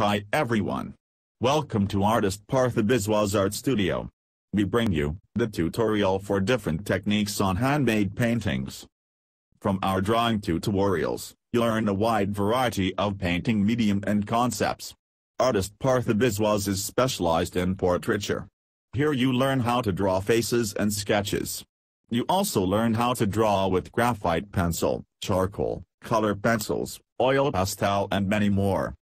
Hi everyone. Welcome to Artist Partha Biswas Art Studio. We bring you the tutorial for different techniques on handmade paintings. From our drawing tutorials, you'll learn a wide variety of painting medium and concepts. Artist Partha Biswas is specialized in portraiture. Here you learn how to draw faces and sketches. You also learn how to draw with graphite pencil, charcoal, color pencils, oil pastel and many more.